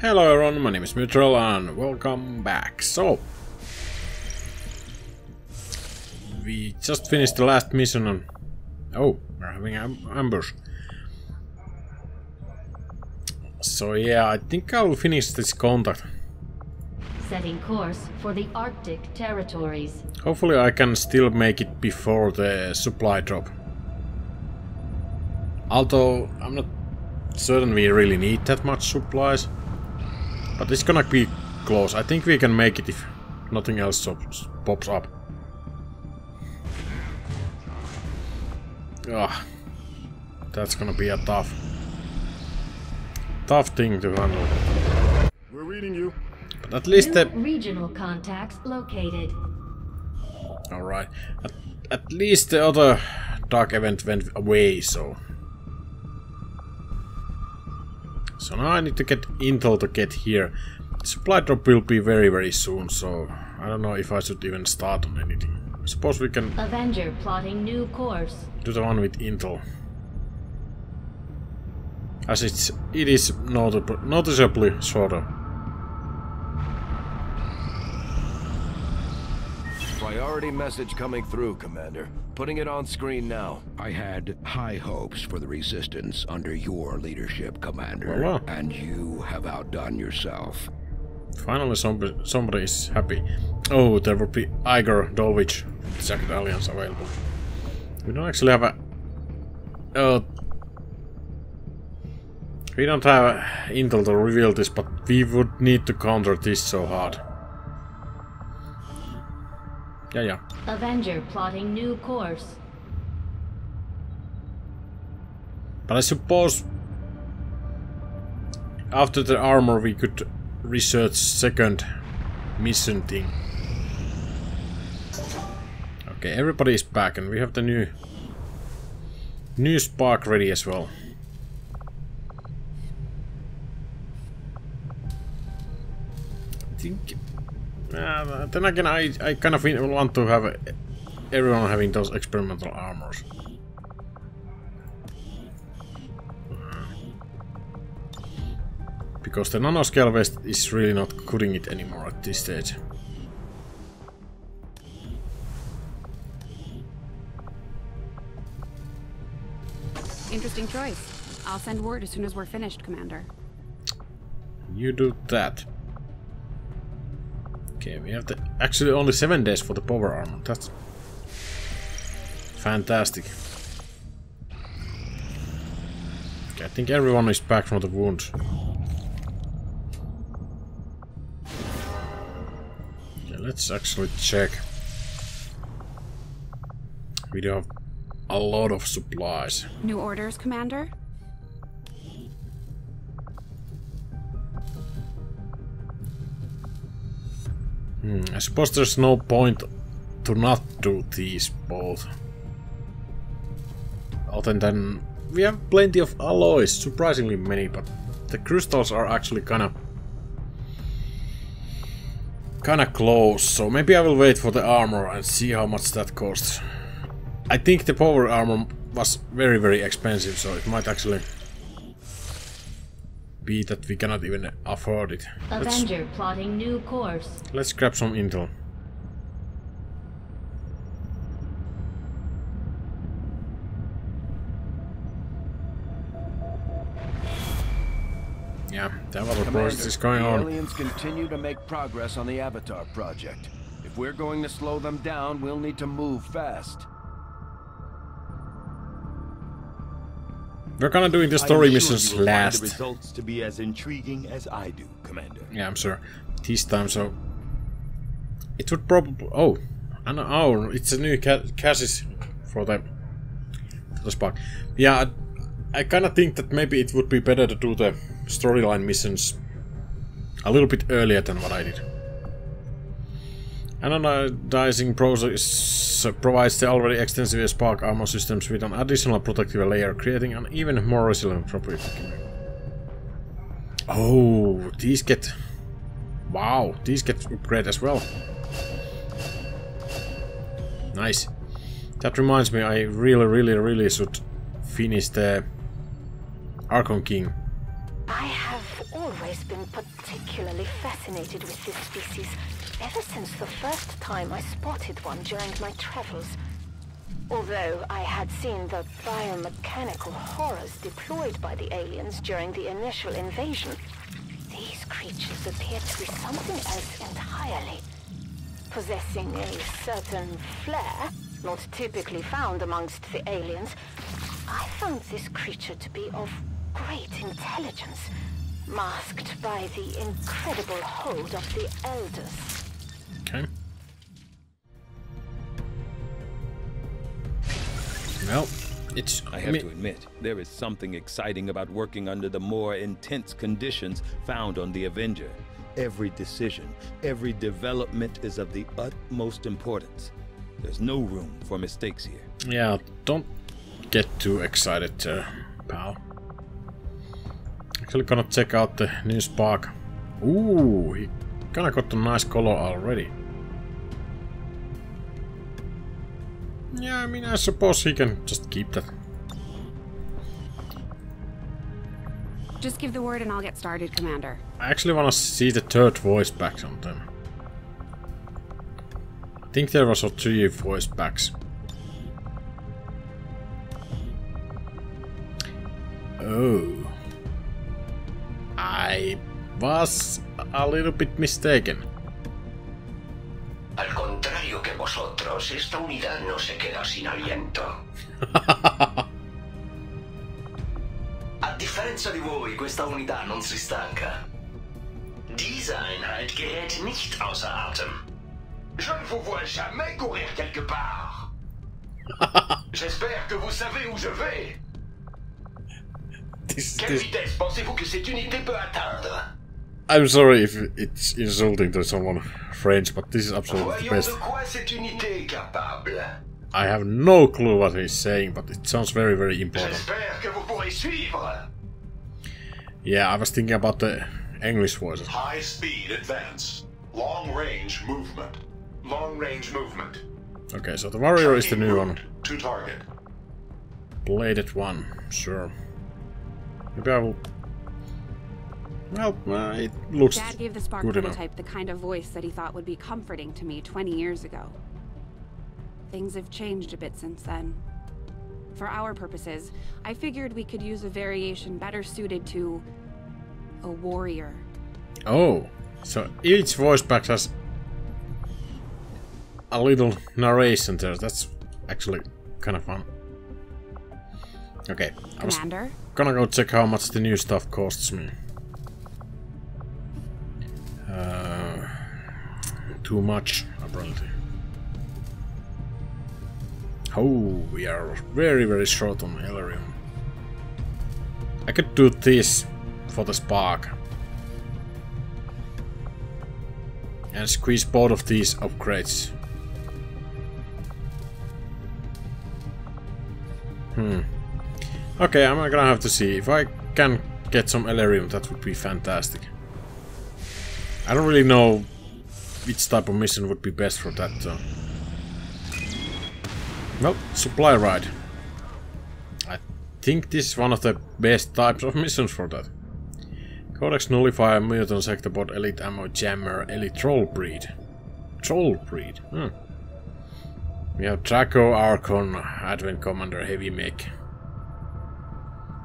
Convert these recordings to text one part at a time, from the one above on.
Hello everyone, my name is Mutual and welcome back. So, we just finished the last mission and... oh, we're having an ambush. So yeah, I think I'll finish this contact. Setting course for the Arctic territories. Hopefully I can still make it before the supply drop. Although, I'm not certain we really need that much supplies. But it's gonna be close. I think we can make it if nothing else pops up. Ah, that's gonna be a tough thing to handle. We're reading you. But at least the regional contacts located. All right. At least the other dark event went away, so. So now I need to get intel to get here. Supply drop will be very soon, so I don't know if I should even start on anything. I suppose we can... Avenger plotting new course. Do the one with intel. As it is noticeably shorter. Priority message coming through, Commander. Putting it on screen now. I had high hopes for the Resistance under your leadership, Commander. Voila. And you have outdone yourself. Finally somebody is happy. Oh, there will be Igor Dolovich second alliance available. We don't actually have a... we don't have intel to reveal this, but we would need to counter this so hard. Yeah. Avenger plotting new course. But I suppose after the armor we could research second mission thing. Okay, everybody is back and we have the new Spark ready as well. I think. Then again, I kind of want to have everyone having those experimental armors. Because the nanoscale vest is really not cutting it anymore at this stage. Interesting choice. I'll send word as soon as we're finished, Commander. You do that. Okay, we have actually only 7 days for the power armor. That's fantastic. Okay, I think everyone is back from the wound. Okay, let's actually check. We do have a lot of supplies. New orders, Commander? I suppose there's no point to not do these both. Other than we have plenty of alloys, surprisingly many, but the crystals are actually kinda close, so maybe I will wait for the armor and see how much that costs. I think the power armor was very expensive, so it might actually be that we cannot even afford it. Avenger plotting new course. Let's grab some intel. Yeah, the Avatar project is going on. Aliens continue to make progress on the Avatar project. If we're going to slow them down, we'll need to move fast. We're gonna do the story missions last. The results to be as intriguing as I do, Commander. Yeah, I'm sure. This time, so it would probably. Oh, an hour. It's a new chassis for the Spark. Yeah, I kind of think that maybe it would be better to do the storyline missions a little bit earlier than what I did. Anodizing process provides the already extensive Spark armor systems with an additional protective layer, creating an even more resilient property. Oh, these get... wow, these get upgraded as well. Nice. That reminds me, I really should finish the Archon King. I have I've always been particularly fascinated with this species, ever since the first time I spotted one during my travels. Although I had seen the biomechanical horrors deployed by the aliens during the initial invasion, these creatures appeared to be something else entirely. Possessing a certain flair, not typically found amongst the aliens, I found this creature to be of great intelligence, masked by the incredible hold of the elders. Okay. Well, it's... I have to admit, there is something exciting about working under the more intense conditions found on the Avenger. Every decision, every development is of the utmost importance. There's no room for mistakes here. Yeah, don't get too excited, pal. Actually gonna check out the new Spark. Ooh, he kinda got a nice color already. Yeah, I mean, I suppose he can just keep that. Just give the word and I'll get started, Commander. I actually wanna see the third voice back sometime. I think there was three voice packs. Oh, I was a little bit mistaken. Al contrario que vosotros, esta unidad no se queda sin aliento. A differenza di voi, questa unità non si stanca. Diese Einheit gerät nicht außer Atem. Je ne vous vois jamais courir quelque part. J'espère que vous savez où je vais. Quelle vitesse pensez-vous que cette unité peut atteindre? I'm sorry if it's insulting to someone French, but this is absolutely the best. Voyons de quoi cette unité est capable. I have no clue what he's saying, but it sounds very, very important. J'espère que vous pourrez suivre. Yeah, I was thinking about the English voices. High speed advance, long range movement. Okay, so the warrior is the new one. To target. Bladed one, sure. Maybe I will. Well, it looks good enough. Dad gave the Spark prototype the kind of voice that he thought would be comforting to me 20 years ago. Things have changed a bit since then. For our purposes, I figured we could use a variation better suited to a warrior. Oh, so each voice pack has a little narration there. That's actually kind of fun. Okay, I was gonna go check how much the new stuff costs me. Too much, apparently. Oh, we are very, very short on Elerium. I could do this for the Spark. And squeeze both of these upgrades. Okay, I'm gonna have to see. If I can get some Elerium, that would be fantastic. I don't really know which type of mission would be best for that. Well, supply ride. I think this is one of the best types of missions for that. Codex nullifier, Muton, Sectopod, elite ammo jammer, elite troll breed. Troll breed? Hmm. We have Draco, Archon, Advent commander, heavy mech.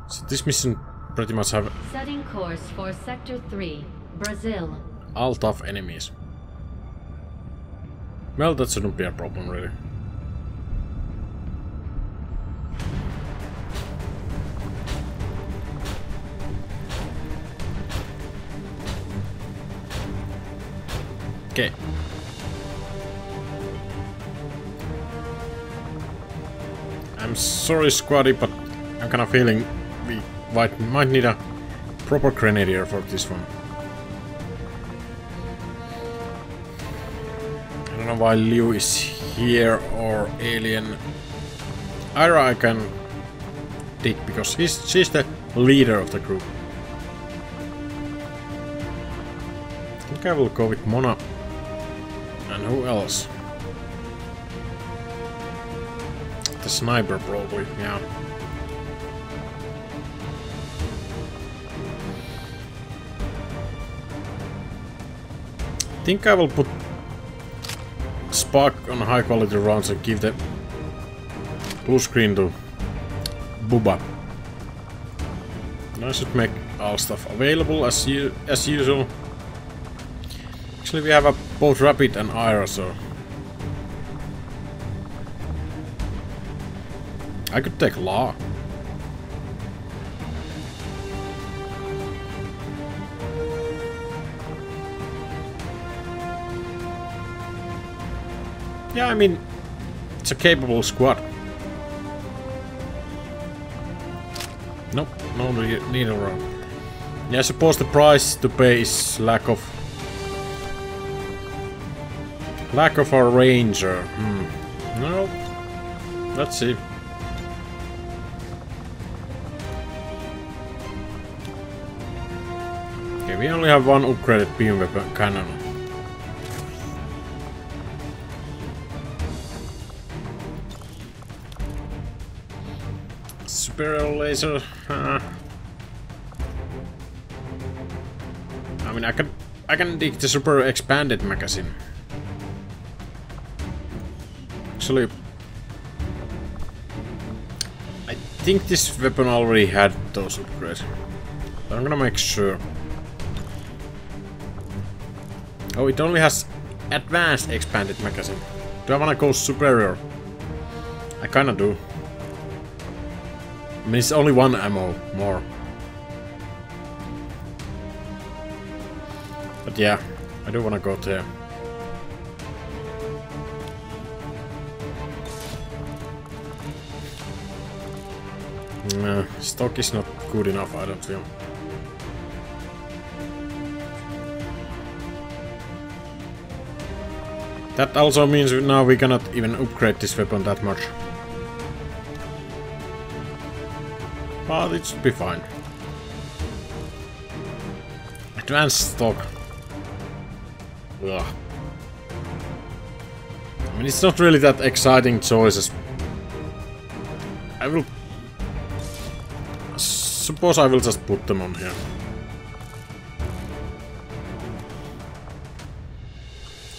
So this mission pretty much have setting course for sector 3, Brazil. All tough enemies. Well, that shouldn't be a problem, really. Okay. I'm sorry, Squaddy, but I'm kind of feeling we might need a proper grenadier for this one. I don't know why Liu is here or Alien. Ira I can dig because she's the leader of the group. I think I will go with Mona. And who else? The sniper probably, yeah. think I will put Spark on high quality rounds and give the blue screen to Booba. And I should make all stuff available as usual. Actually, we have a both Rapid and Ira, so I could take Law. Yeah, I mean, it's a capable squad. Nope, no needle round. Yeah, I suppose the price to pay is lack of a ranger. No, nope. Let's see. Okay, we only have one upgraded beam weapon cannon. Superior laser. I mean, I can dig the superior expanded magazine. Actually, I think this weapon already had those upgrades. But I'm gonna make sure. Oh, it only has advanced expanded magazine. Do I wanna go superior? I kinda do. I mean, it's only one ammo more. But yeah, I do want to go there. Stock is not good enough, I don't feel. That also means now we cannot even upgrade this weapon that much. But it should be fine. Advanced stock. Ugh. I mean, it's not really that exciting choices. I suppose I will just put them on here.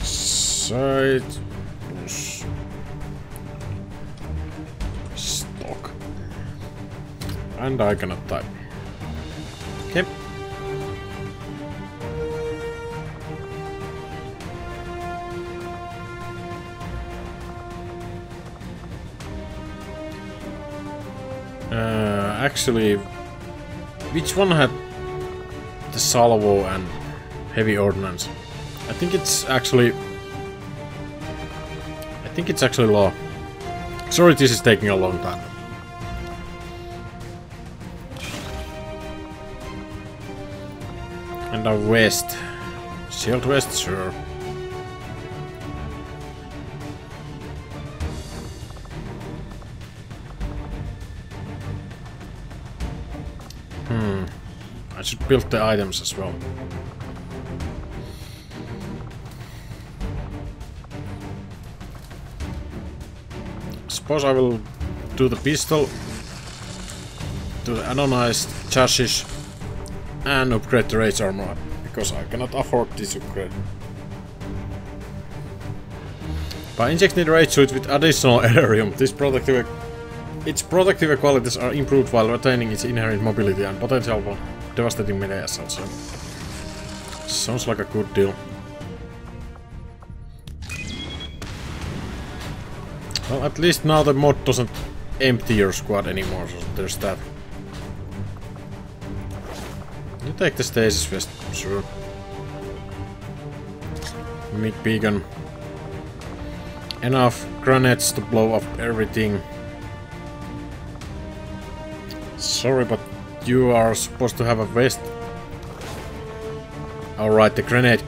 Side push. And I cannot type. Okay. Actually, which one had the salvo and heavy ordnance? I think it's actually Law. Sorry, this is taking a long time. And a vest. Shield vest, sure. I should build the items as well. I suppose I will do the pistol, do the anodized chassis, and upgrade the raid armor, because I cannot afford this upgrade. By injecting the raid suit with additional Elerium, its protective qualities are improved while retaining its inherent mobility and potential for devastating melee assaults. Sounds like a good deal. Well, at least now the mod doesn't empty your squad anymore, so there's that. You take the stasis vest, sure. Meat beacon. Enough grenades to blow up everything. Sorry, but you are supposed to have a vest. Alright, the grenade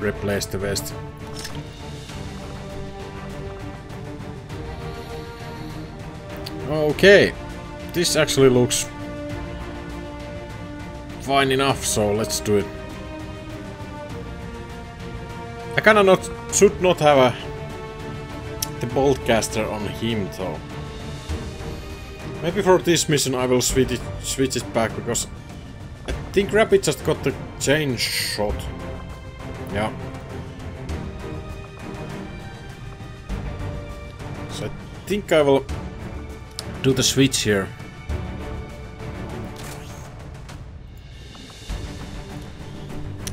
replaced the vest. Okay, this actually looks fine enough, so let's do it. I kinda should not have the bolt caster on him though. Maybe for this mission I will switch it back, because I think Rapid just got the chain shot. Yeah, think I will do the switch here.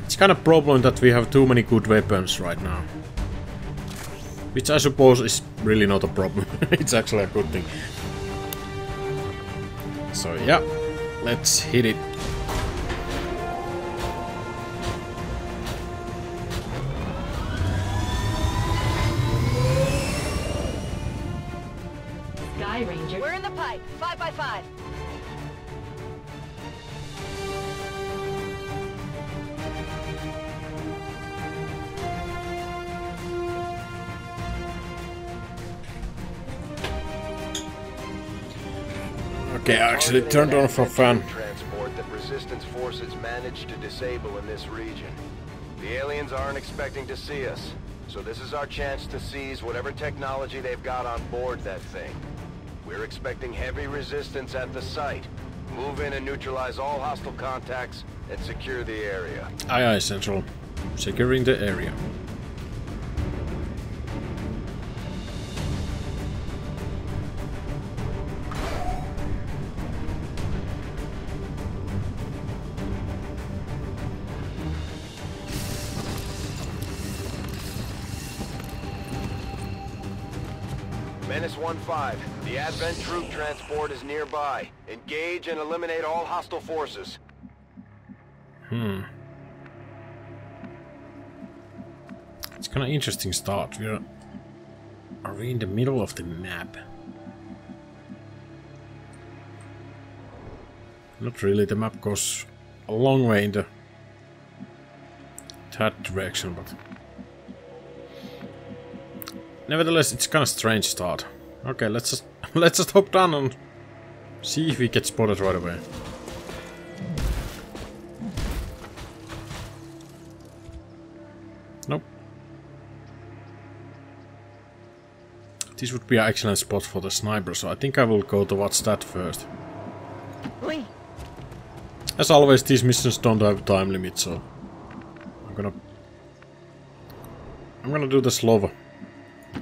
It's kind of problem that we have too many good weapons right now. Which I suppose is really not a problem. It's actually a good thing. So yeah, let's hit it. Actually turned on for fun. Transport that resistance forces managed to disable in this region. The aliens aren't expecting to see us, so this is our chance to seize whatever technology they've got on board that thing. We're expecting heavy resistance at the site. Move in and neutralize all hostile contacts and secure the area. Aye, aye, Central. Securing the area. Menace 1-5. The Advent troop transport is nearby. Engage and eliminate all hostile forces. It's kind of interesting start. Are we in the middle of the map? Not really. The map goes a long way in that direction, but. Nevertheless, it's kind of strange start. Okay, let's just hop down and see if we get spotted right away. Nope. This would be an excellent spot for the sniper, so I think I will go towards that first. As always, these missions don't have a time limit, so I'm gonna do the slow.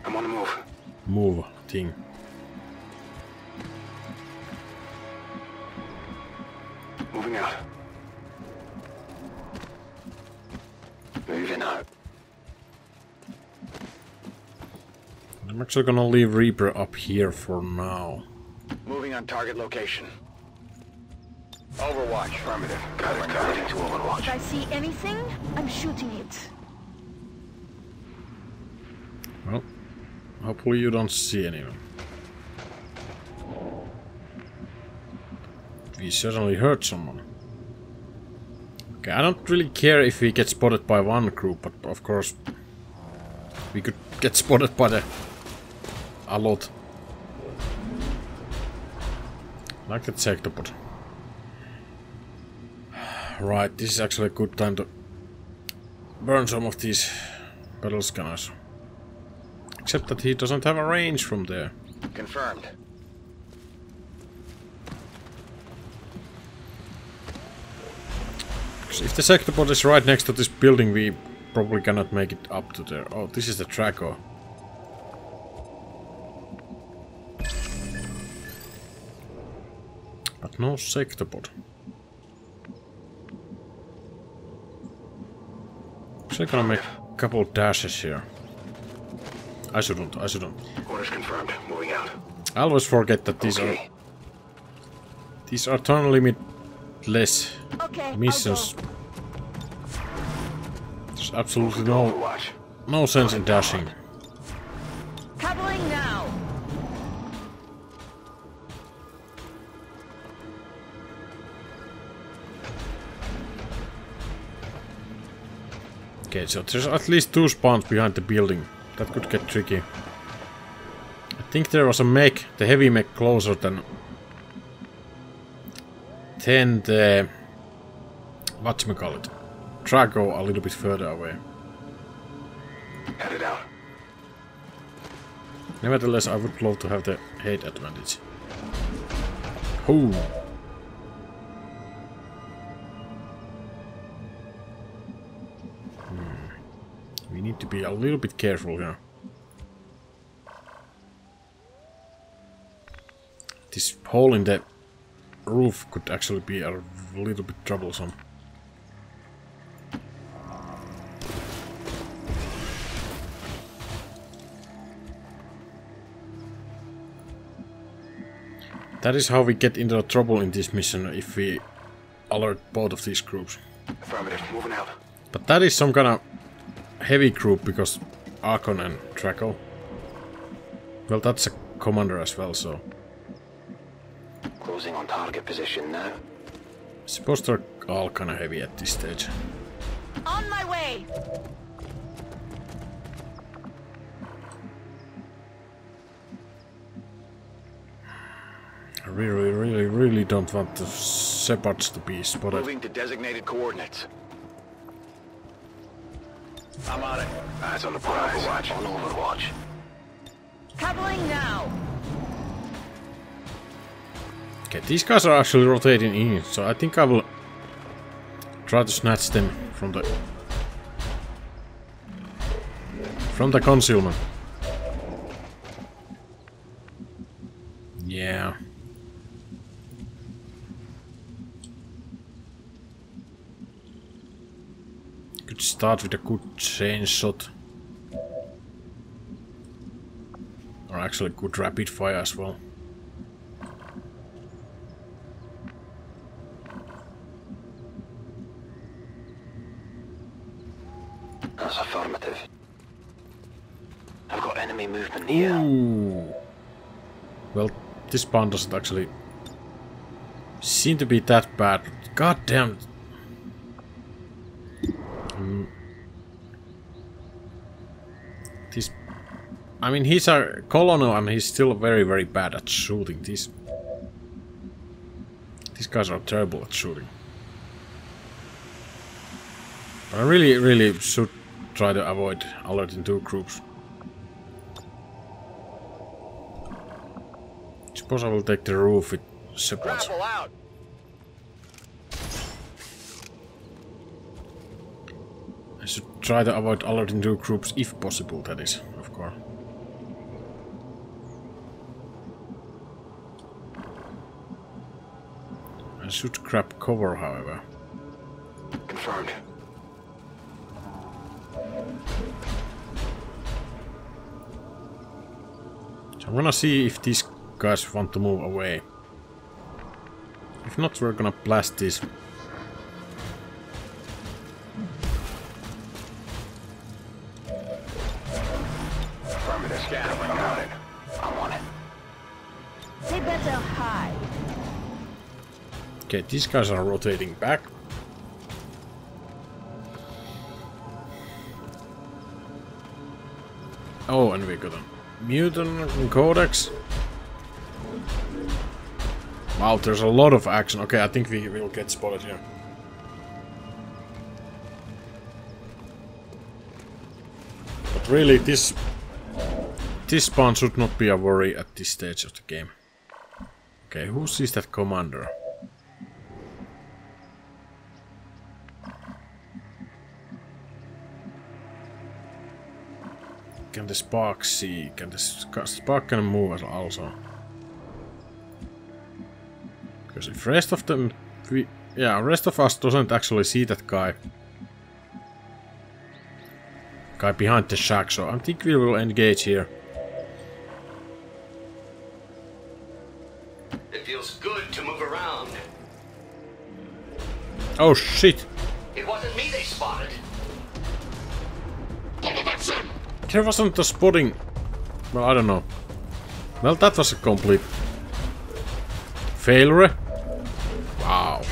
I'm on the move. Move thing. Moving out. Moving out. I'm actually gonna leave Reaper up here for now. Moving on target location. Overwatch. Affirmative. Got it. To Overwatch. If I see anything, I'm shooting it. Well. Hopefully you don't see anyone. We certainly hurt someone. Okay, I don't really care if we get spotted by one group, but of course we could get spotted by a lot. Like the Sectopod. Right, this is actually a good time to burn some of these battle scanners. Except that he doesn't have a range from there. Confirmed. Because if the Sectopod is right next to this building, we probably cannot make it up to there. Oh, this is the Draco. But no Sectopod. Actually gonna make a couple dashes here. I shouldn't. Orders confirmed. Moving out. I always forget that these are turn limitless missions. There's absolutely no sense in dashing. Coupling now. Okay, so there's at least two spawns behind the building. That could get tricky. I think there was a mech, the heavy mech, closer than the whatchamacallit, Draco, a little bit further away. Headed out. Nevertheless, I would love to have the height advantage. Ooh. We need to be a little bit careful here. This hole in the roof could actually be a little bit troublesome. That is how we get into trouble in this mission, if we alert both of these groups. Affirmative, moving out. But that is some kind of heavy group, because Archon and Draco. Well, that's a commander as well, so... Closing on target position now. I suppose they're all kind of heavy at this stage. On my way! I really don't want the Separds to be spotted. Moving to designated coordinates. I'm on it. Eyes on the prize. Watch on Overwatch. Coupling now. Okay, these guys are actually rotating in, so I think I will try to snatch them from the concealment. Yeah. Could start with a good chain shot. Or actually good rapid fire as well. That's affirmative. I've got enemy movement here. Ooh. Well, this spawn doesn't actually seem to be that bad. God damn. I mean, he's a colonel and he's still very bad at shooting. These guys are terrible at shooting. But I really should try to avoid alerting two groups. I suppose I will take the roof with supplies. I should try to avoid alerting two groups if possible, that is, of course. I should grab cover, however. Confirmed. So I'm gonna see if these guys want to move away. If not, we're gonna blast this. Affirmative scan. Got it. I'm on it. They better hide. Okay, these guys are rotating back. Oh, and we got a Muton Codex. Wow, there's a lot of action. Okay, I think we will get spotted here. But really, this spawn should not be a worry at this stage of the game. Okay, who sees that commander? Can the Spark see? Can the Spark can move also? Because if rest of them, rest of us doesn't actually see that guy behind the shack. So I think we will engage here. It feels good to move around. Oh shit! It wasn't me they spotted. There wasn't a spotting. Well, I don't know. Well, that was a complete failure. Wow.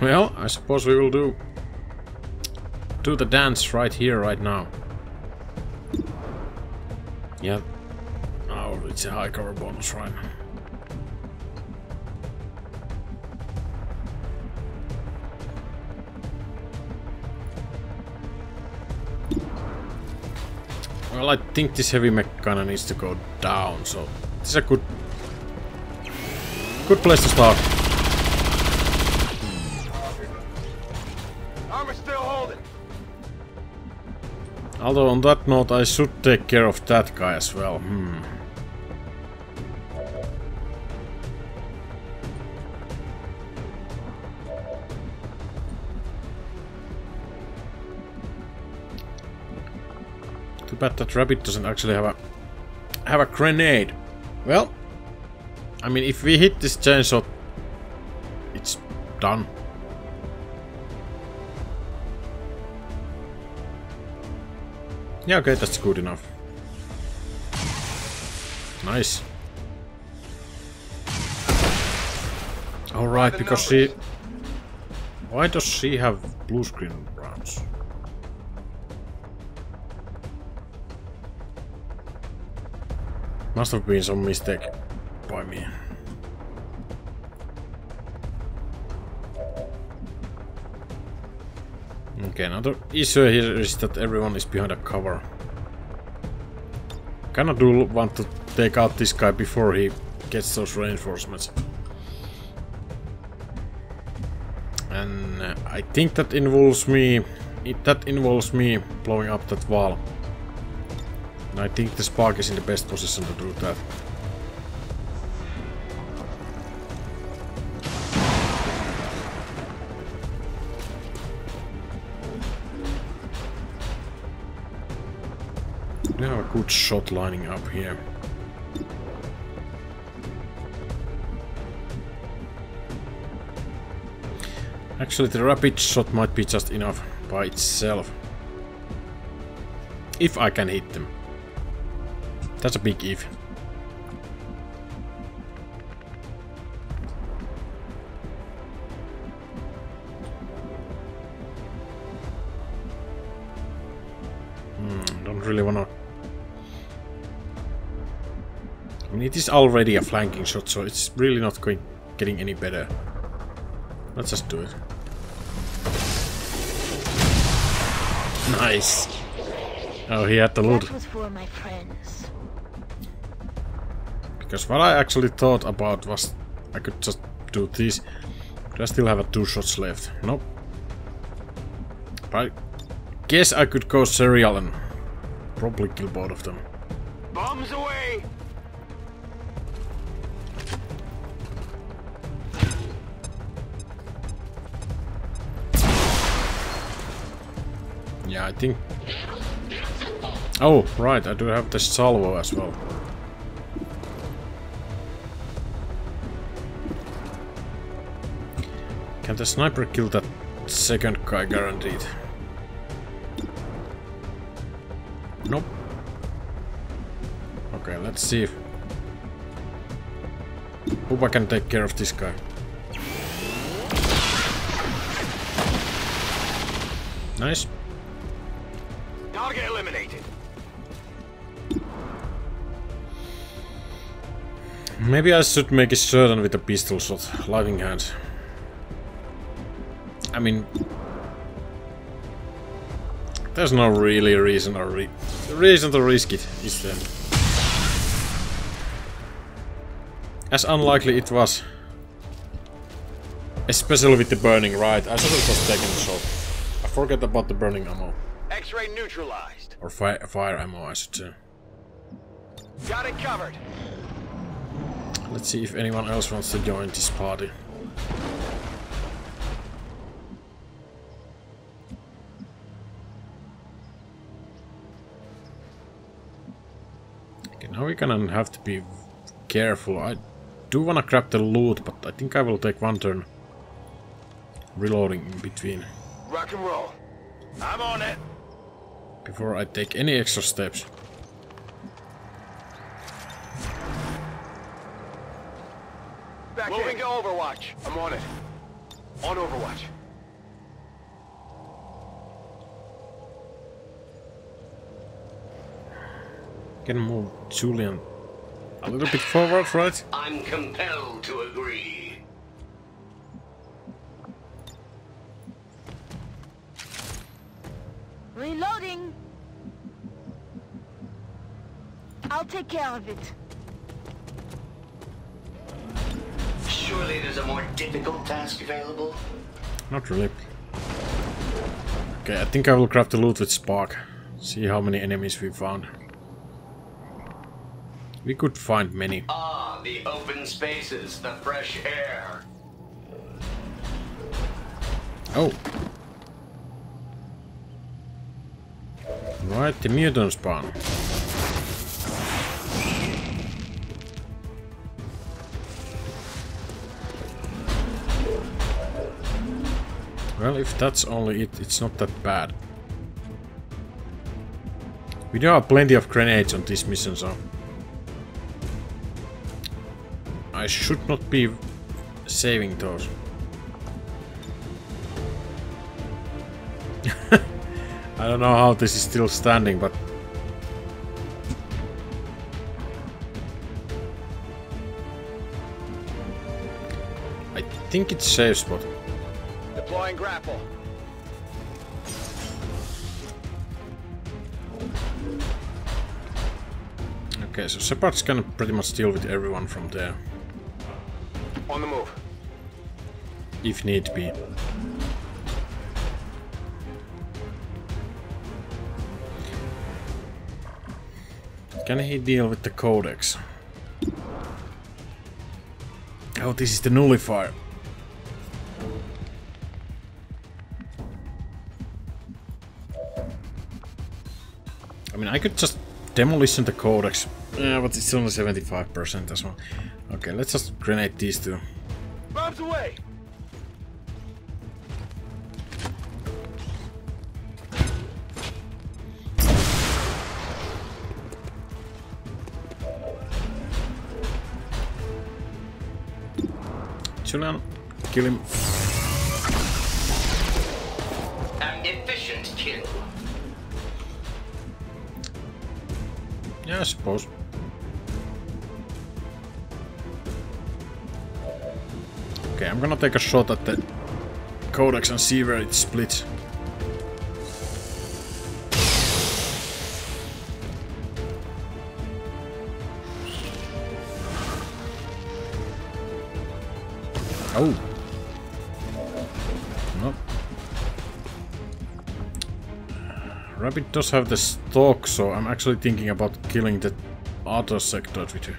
Well, I suppose we will do the dance right here, right now. Yeah. Oh, it's a high cover bonus, right? Well, I think this heavy mech kinda needs to go down, so this is a good place to start. Armor still holding. Although on that note, I should take care of that guy as well. Too bad that rabbit doesn't actually have a grenade. Well, I mean, if we hit this chain shot, it's done. Yeah, okay, that's good enough. Nice. Alright, because she... Why does she have blue screen rounds? Must have been some mistake by me. Okay, another issue here is that everyone is behind a cover. Kinda do want to take out this guy before he gets those reinforcements. And I think that involves me... That involves me blowing up that wall. And I think the Spark is in the best position to do that. Good shot lining up here. Actually, the rapid shot might be just enough by itself. If I can hit them. That's a big if. Don't really wanna. It is already a flanking shot, so it's really not getting any better. Let's just do it. Nice. Oh, he had the loot. That was for my friends. Because what I actually thought about was I could just do this. Could I still have two shots left? Nope. But I guess I could go serial and probably kill both of them. Bombs away! Yeah, I think... Oh, right, I do have the salvo as well. Can the sniper kill that second guy, guaranteed? Nope. Okay, let's see if... Hope I can take care of this guy. Nice. Target eliminated. Maybe I should make it certain with a pistol shot, lightning hand. I mean, there's no really reason or reason to risk it, is there? As unlikely it was, especially with the burning, right? I should have just taken the shot. I forget about the burning ammo. X-ray neutralized. Or fire ammo, I should say. Got it covered. Let's see if anyone else wants to join this party. Okay, now we're gonna have to be careful. I do wanna grab the loot, but I think I will take one turn reloading in between. Rock and roll. I'm on it. Before I take any extra steps. Back moving to Overwatch. I'm on it. On Overwatch. Can move Julian a little bit forward, right? I'm compelled to agree. Reloading. I'll take care of it. Surely there's a more difficult task available? Not really. Okay, I think I will craft the loot with Spark. See how many enemies we found. We could find many. Ah, the open spaces, the fresh air. Oh. Right, the Muton spawn. Well, if that's only it, it's not that bad. We do have plenty of grenades on this mission, so I should not be saving those. I don't know how this is still standing, but I think it's safe spot. Deploying grapple. Okay, so Separd's can pretty much deal with everyone from there. On the move. If need be. Can he deal with the Codex? Oh, this is the nullifier. I mean, I could just demolition the Codex. Yeah, but it's only 75% as well. Okay, let's just grenade these two. Bombs away! Julian, kill him. An efficient kill. Yeah, I suppose. Okay, I'm gonna take a shot at the Codex and see where it splits. Oh. No. Rabbit does have the stalk, so I'm actually thinking about killing the other sector with him.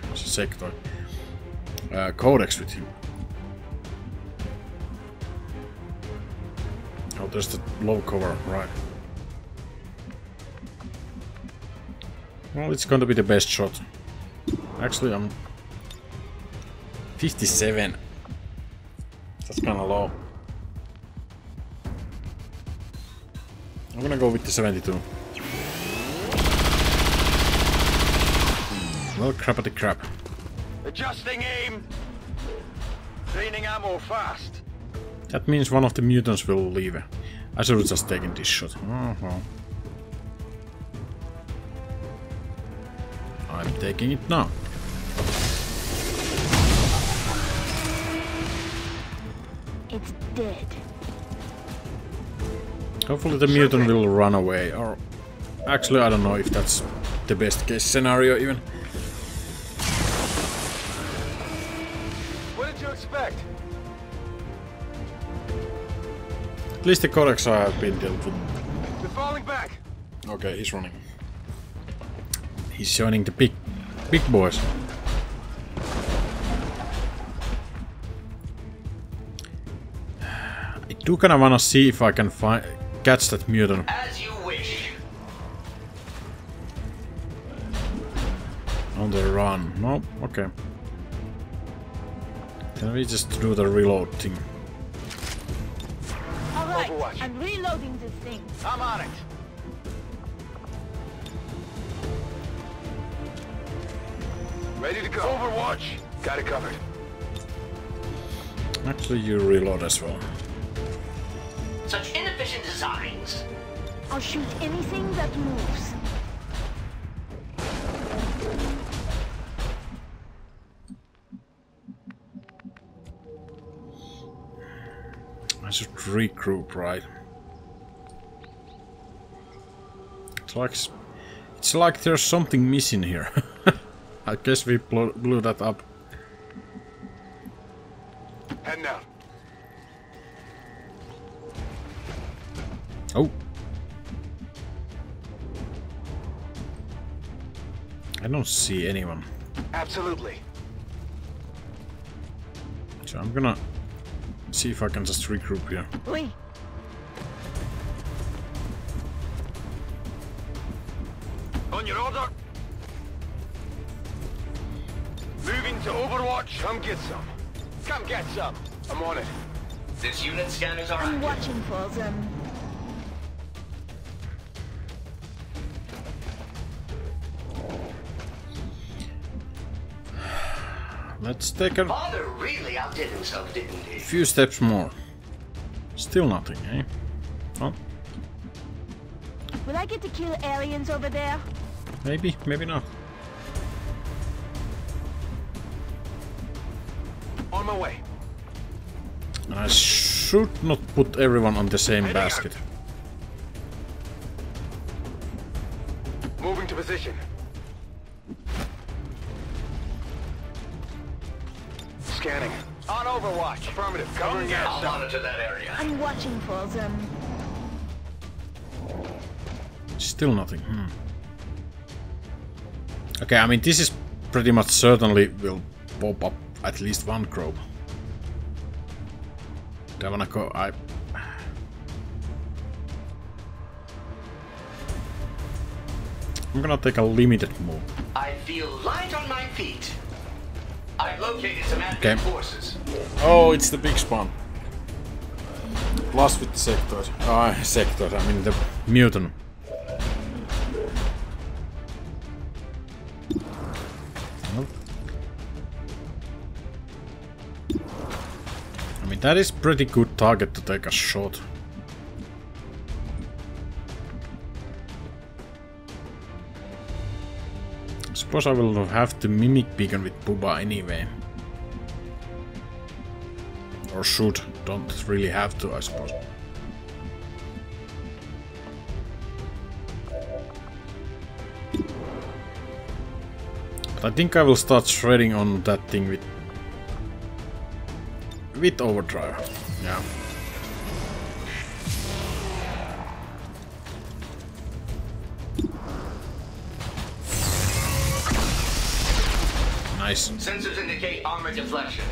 Codex with him. Oh, there's the low cover, right. Well, it's gonna be the best shot. Actually, I'm 57. That's kind of low. I'm gonna go with the 72. Well, crappity crap. Adjusting aim. Draining ammo fast. That means one of the mutants will leave. I should have just taken this shot. Oh, well. I'm taking it now. It's dead. Hopefully the mutant will run away, or actually I don't know if that's the best case scenario even. What did you expect? At least the Codex I have been dealt with. They're falling back. Okay, he's running. He's joining the big boys. Do kinda wanna see if I can catch that mutant. As you wish. On the run. No, okay. Can we just do the reload thing? Alright, I'm reloading this thing. I'm on it. Ready to go. Overwatch. Got it covered. Actually, you reload as well. Such inefficient designs. I'll shoot anything that moves. I should regroup, right? It's like there's something missing here. I guess we blew that up. Head out. Oh. I don't see anyone. Absolutely. So I'm gonna see if I can just regroup here. Oi. On your order. Moving to Overwatch. Come get some. Come get some. I'm on it. This unit scanners are. I'm watching for them. Let's take a really outdid himself, didn't he? Few steps more. Still nothing, eh? Well. Will I get to kill aliens over there? Maybe, maybe not. On my way. I should not put everyone on the same basket. Moving to position. Scanning. On Overwatch. Affirmative. Covering gas. I'll monitor that area. I'm watching for them. Still nothing. Okay, I mean this is pretty much certainly will pop up at least one crow. Do I wanna go? I'm gonna take a limited move. I feel light on my feet. I've located some advent forces. Oh, it's the big spawn. Plus with the sector. I mean the Muton. I mean, that is pretty good target to take a shot. I suppose I will have to mimic beacon with Bubba anyway. Or should. Don't really have to, I suppose. But I think I will start shredding on that thing with overdrive. Yeah. Nice. Sensors indicate armor deflection.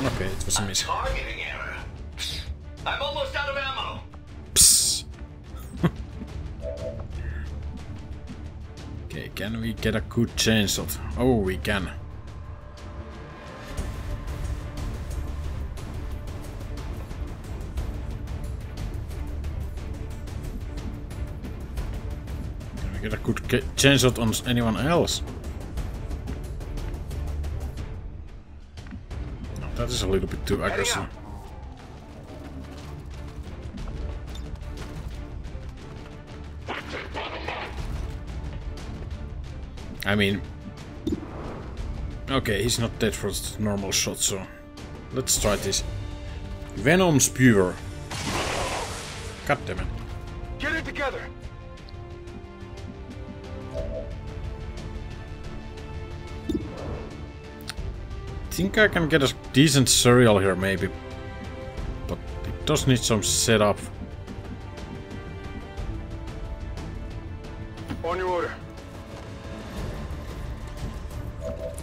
Okay, it was a miss. Targeting error. I'm almost out of ammo. Psst. Okay, can we get a good chain shot? Oh, we can. Get a good chain shot on anyone else. No, that is a little bit too aggressive. I mean, okay, he's not dead for the normal shot, so let's try this. Venom Spewer. God damn it. Get it together. I think I can get a decent serial here, maybe, but it does need some setup. On your order.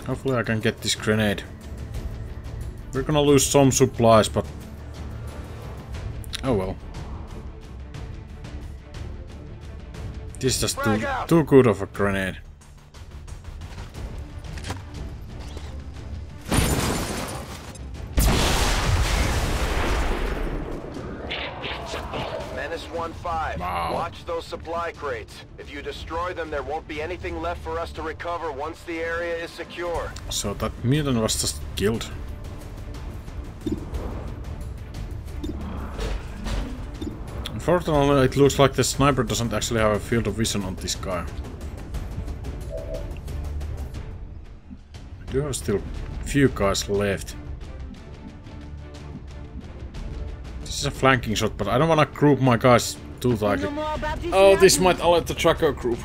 Hopefully, I can get this grenade. We're gonna lose some supplies, but oh well. This is just too good of a grenade. Wow. Watch those supply crates. If you destroy them, there won't be anything left for us to recover once the area is secure. So that mutant was just killed. Unfortunately, it looks like the sniper doesn't actually have a field of vision on this guy. I do have still few guys left. This is a flanking shot, but I don't want to group my guys. Oh, this might alert the tracker group.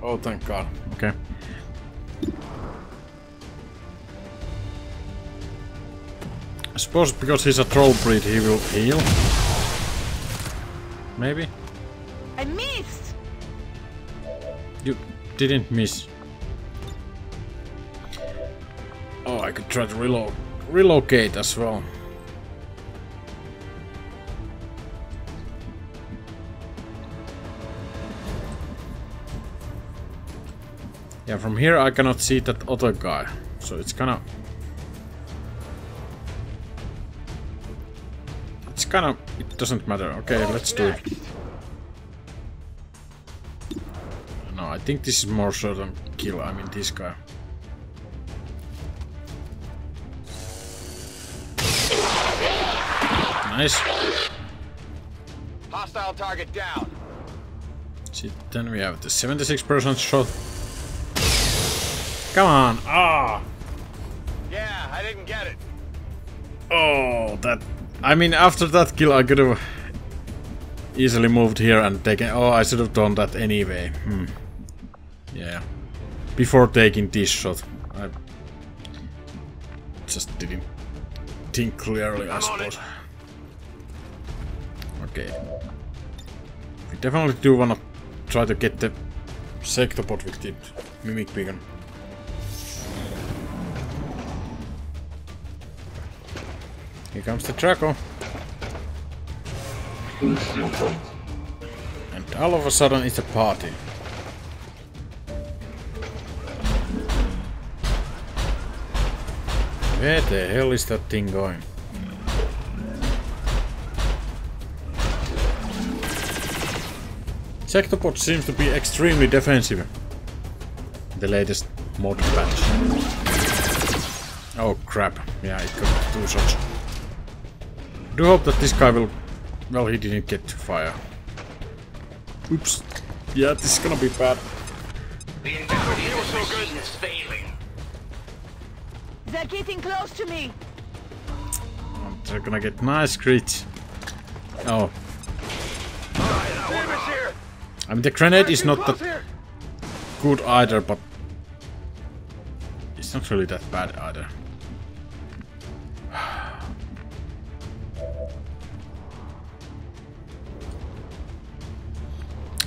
Oh, thank God. Okay. I suppose because he's a troll breed, he will heal. Maybe? I missed! You didn't miss. Oh, I could try to relocate as well. Yeah, from here I cannot see that other guy, so it's kinda... It doesn't matter. Okay, let's do it. No, I think this is more certain kill, I mean this guy. Nice. Hostile target down. See, then we have the 76% shot. Come on! Ah! Yeah, I didn't get it. Oh, that... I mean, after that kill I could have easily moved here and taken... Oh, I should have done that anyway. Hmm. Yeah. Before taking this shot. I just didn't think clearly, I suppose. Okay. We definitely do wanna try to get the Sectopod with the Mimic Beacon. Here comes the Draco. And all of a sudden it's a party. Where the hell is that thing going? Sectopod seems to be extremely defensive. The latest mod patch. Oh crap. Yeah, it got two shots. I do hope that this guy will... Well, he didn't get to fire. Oops. Yeah, this is gonna be bad. The integrity of the machine is failing. They're getting close to me. They're gonna get nice crits. Oh. I mean, the grenade is not that good either, but... It's not really that bad either.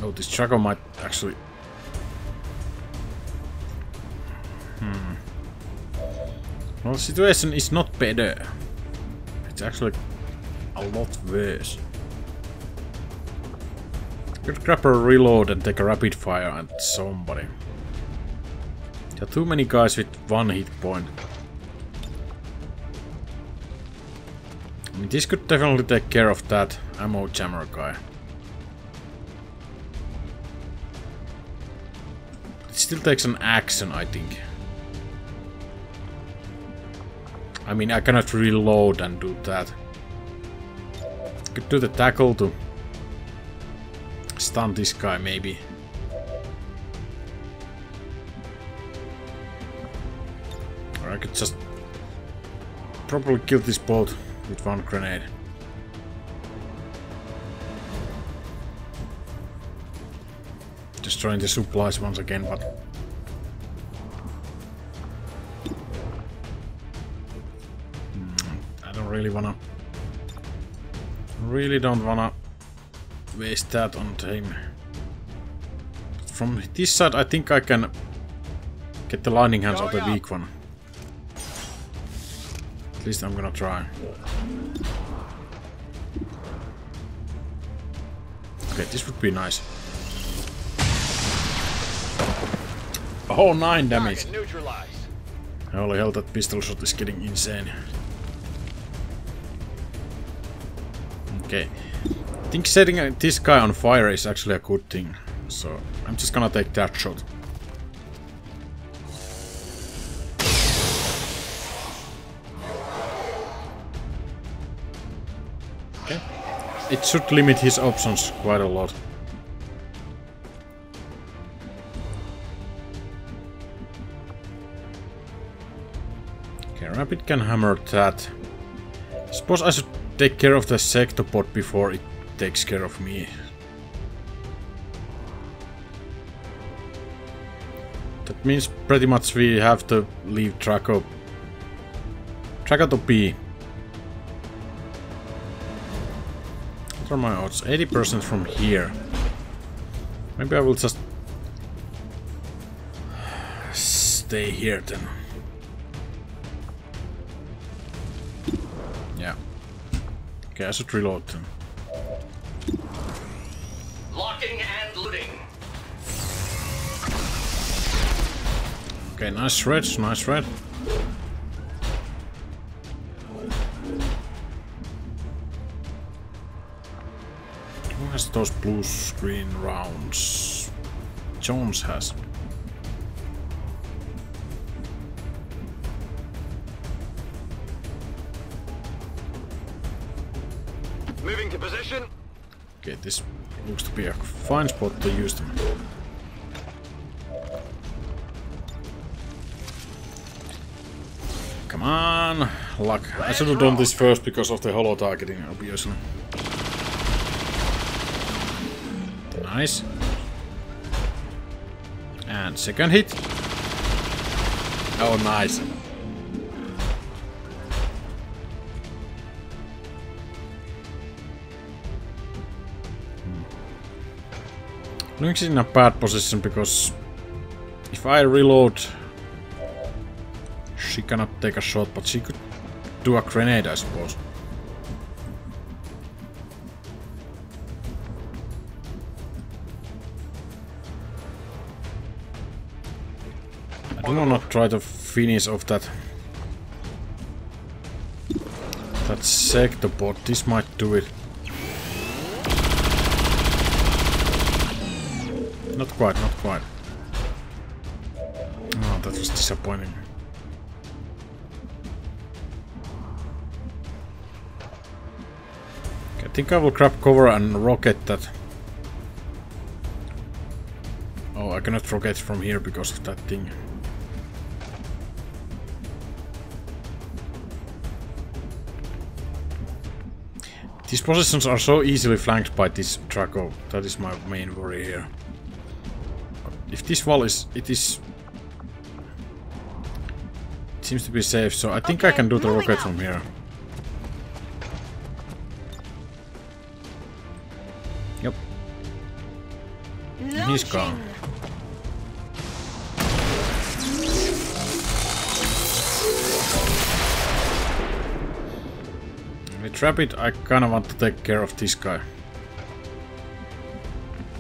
Oh, this Draco might actually... Hmm. Well, the situation is not better. It's actually a lot worse. Could grab a reload and take a rapid fire at somebody. There are too many guys with one hit point. I mean, this could definitely take care of that ammo jammer guy. Still takes an action, I think. I mean, I cannot reload and do that. Could do the tackle to stun this guy, maybe. Or I could just probably kill this bolt with one grenade. Destroying the supplies once again, but... I don't really wanna... Really don't wanna waste that on him. But from this side I think I can get the lightning hands of the weak one. At least I'm gonna try. Okay, this would be nice. Oh, 9 damage. Holy hell, that pistol shot is getting insane. Okay. I think setting this guy on fire is actually a good thing. So, I'm just gonna take that shot. Okay. It should limit his options quite a lot. Rapid can hammer that. I suppose I should take care of the Sectopod before it takes care of me. That means pretty much we have to leave Draco. Draco to be. What are my odds? 80% from here. Maybe I will just stay here then. Yeah. Okay, I should reload them. Locking and looting. Okay, nice shred, nice shred. Who has those blue screen rounds? Jones has. Moving to position. Okay, this looks to be a fine spot to use them. Come on, luck. I should have done this first because of the holo targeting, obviously. Nice. And second hit. Oh, nice. Lynx is in a bad position because if I reload, she cannot take a shot, but she could do a grenade, I suppose. I do not try to finish off that sector port. This might do it. Not quite, not quite. Oh, that was disappointing. I think I will grab cover and rocket that. Oh, I cannot rocket from here because of that thing. These positions are so easily flanked by this Draco. That is my main worry here. If this wall is... It seems to be safe, so I think I can do the rocket from here. He's gone. With Rapid, I kinda want to take care of this guy.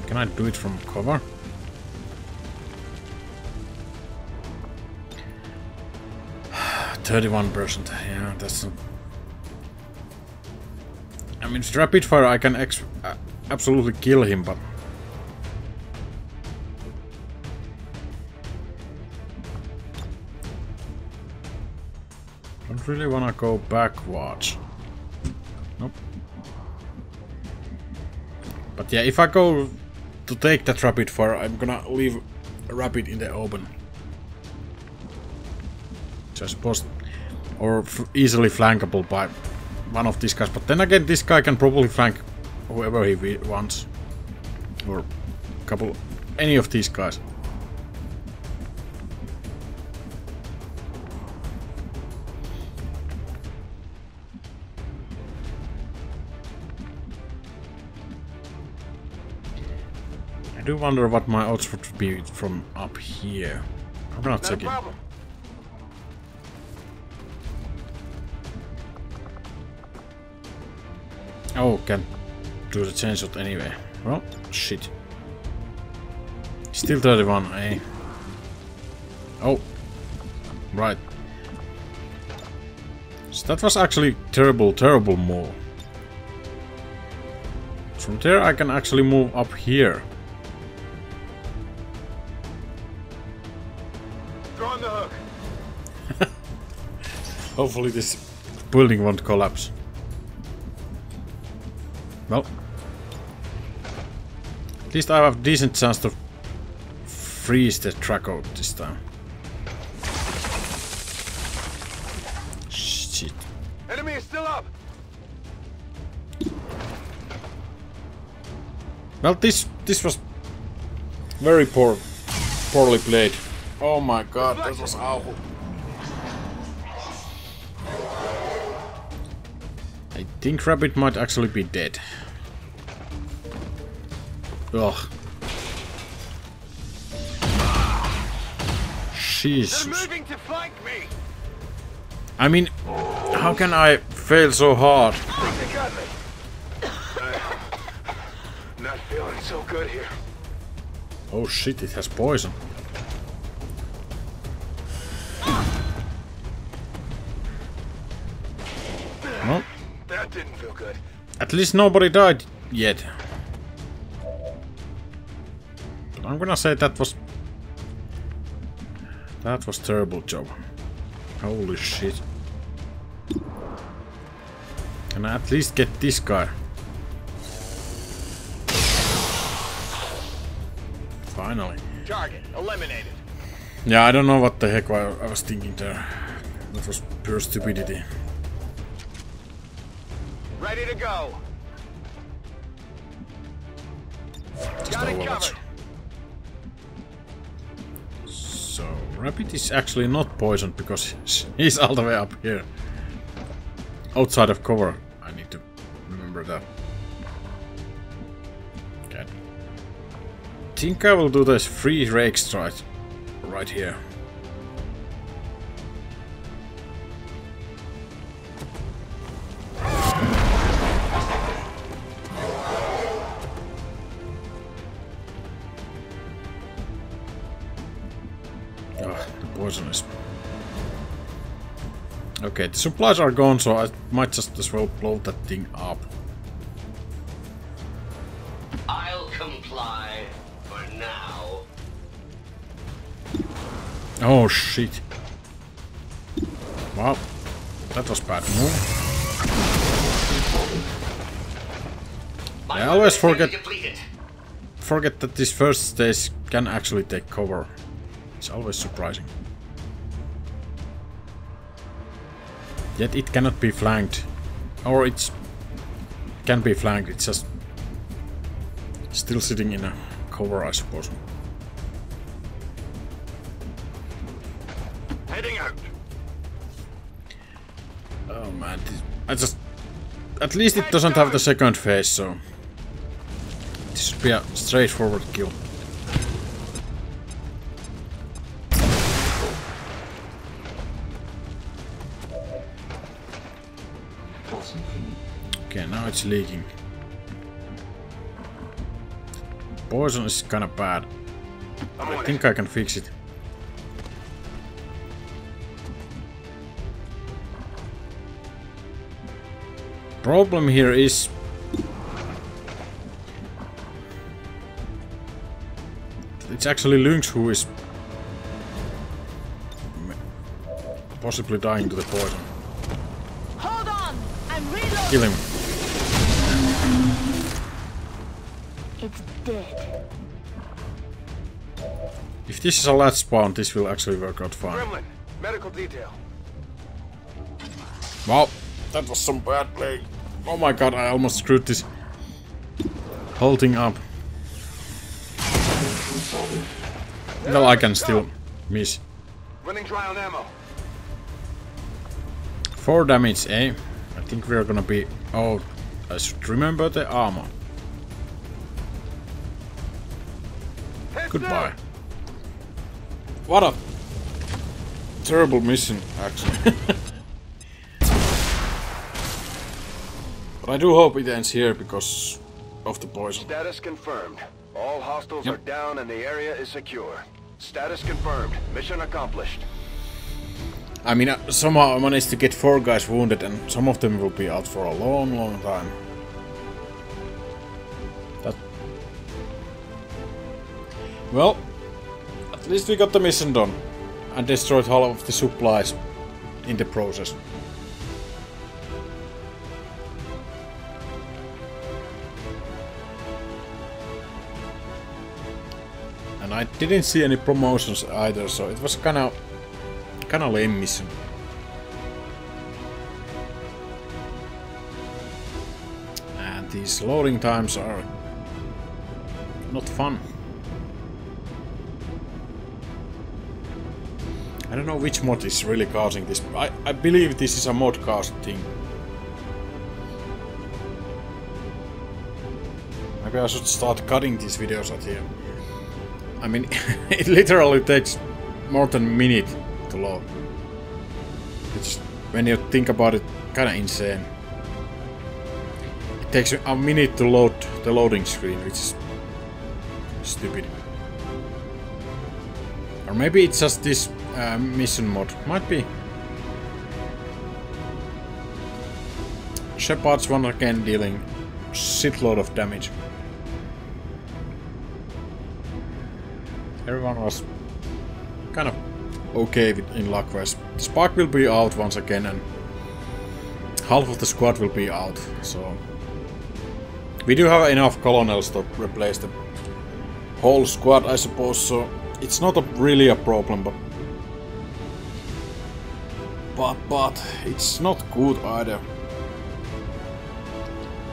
Can I do it from cover? 31%. Yeah, that's not... I mean, with rapid fire, I can absolutely kill him, but. Really wanna go backwards. Nope. But yeah, if I go to take that rapid fire, I'm gonna leave rapid in the open. Just post or easily flankable by one of these guys. But then again, this guy can probably flank whoever he wants, or any of these guys. I do wonder what my odds would be from up here. I'm gonna check it. Oh, can do the chain shot anyway. Well, shit. Still 31, eh? Oh, right. So that was actually terrible, terrible move. From there, I can actually move up here. Hopefully this building won't collapse. Well, at least I have a decent chance to freeze the track out this time. Shit. Enemy is still up. Well, this was very poorly played. Oh my god, that was awful. I think Rabbit might actually be dead. Ugh. Jesus. They're moving to flank me. I mean, how can I fail so hard? They got me. I'm not feeling so good here. Oh shit, it has poison. Well, that didn't feel good. At least nobody died yet. I'm gonna say that was terrible job. Holy shit. Can I at least get this guy? Finally. Target eliminated. Yeah, I don't know what the heck I was thinking there. That was pure stupidity. Ready to go. Just got it covered. So, Rabbit is actually not poisoned because he's all the way up here. Outside of cover. I need to remember that. Okay. I think I will do this free rake strike right here. Okay, the supplies are gone, so I might just as well blow that thing up. I'll comply for now. Oh shit. Well, that was bad move. I always forget that this first stage can actually take cover. It's always surprising. Yet it cannot be flanked. Or it can be flanked, it's just still sitting in a cover, I suppose. Heading out. Oh man, I just... At least it doesn't have the second phase, so... This should be a straightforward kill. It's leaking. Poison is kind of bad. I think I can fix it. Problem here is it's actually Lynx who is possibly dying to the poison. Hold on, I'm reloading. Kill him. It's dead. If this is a lat spawn, this will actually work out fine. Gremlin, medical detail. Wow, that was some bad play. Oh my god, I almost screwed this whole thing up. Well, I can still miss. Running dry on ammo. 4 damage, eh? I think we're gonna be... Oh, I should remember the armor. Goodbye. What a terrible mission, actually. But I do hope it ends here because of the poison. Status confirmed. All hostiles are down and the area is secure. Status confirmed. Mission accomplished. I mean, somehow I managed to get 4 guys wounded and some of them will be out for a long, long time. Well, at least we got the mission done and destroyed all of the supplies in the process. And I didn't see any promotions either, so it was kinda lame mission. And these loading times are not fun. I don't know which mod is really causing this. I believe this is a mod cast thing. I Maybe I should start cutting these videos at here. I mean, it literally takes more than a minute to load. It's, when you think about it, kinda insane. It takes a minute to load the loading screen, which is stupid. Or maybe it's just this mission mod. Might be. Shepard's one again dealing shitload of damage. Everyone was kind of okay in luck-wise. Spark will be out once again and half of the squad will be out, so... We do have enough colonels to replace the whole squad, I suppose, so it's not really a problem, but it's not good either.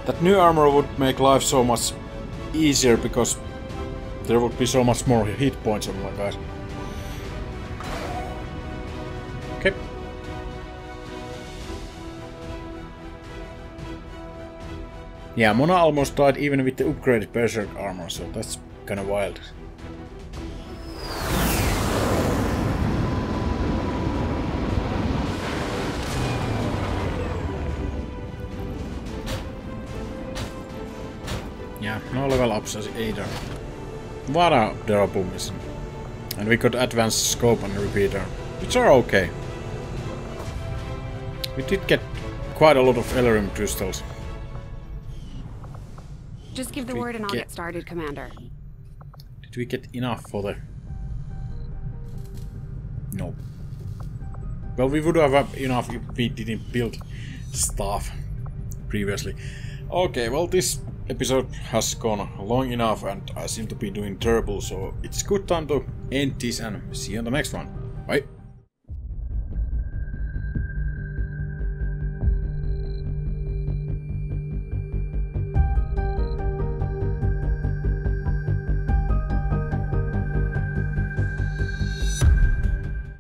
That new armor would make life so much easier because there would be so much more hit points on my guys. Okay. Yeah, Mona almost died even with the upgraded berserk armor, so that's kinda wild. Yeah, no level ups either. What a durable mission. And we got advanced scope and repeater, which are okay. We did get quite a lot of Elerium crystals. Just give the word and I'll get started, Commander. Did we get enough for the... Nope. Well, we would have had enough if we didn't build stuff previously. Okay, well this... episode has gone long enough and I seem to be doing terrible, so it's good time to end this and see you on the next one. Bye!